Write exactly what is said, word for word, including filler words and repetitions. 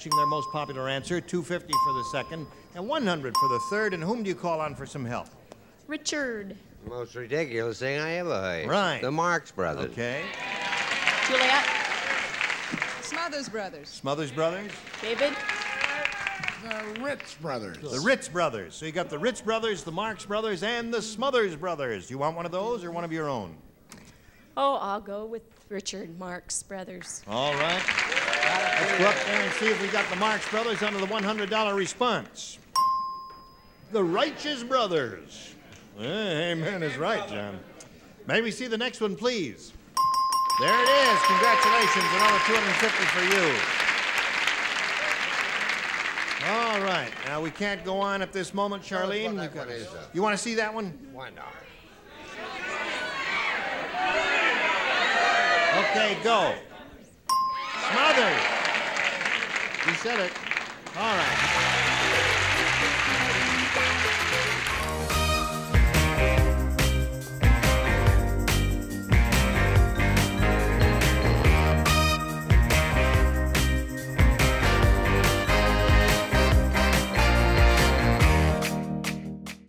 Their most popular answer, two fifty for the second, and one hundred for the third. And whom do you call on for some help? Richard. Most ridiculous thing I ever heard. Right. The Marx Brothers. Okay. Juliet. Smothers Brothers. Smothers Brothers. David. The Ritz Brothers. The Ritz Brothers. So you got the Ritz Brothers, the Marx Brothers, and the Smothers Brothers. Do you want one of those or one of your own? Oh, I'll go with Richard Marx Brothers. All right. Let's go up there and see if we got the Marx Brothers under the one hundred dollar response. The Righteous Brothers. Hey, amen is right, John. May we see the next one, please? There it is. Congratulations. Another two hundred fifty for you. All right. Now, we can't go on at this moment, Charlene. Well, got, is, uh, you want to see that one? Why not? Okay, go. Smothers. You said it. All right.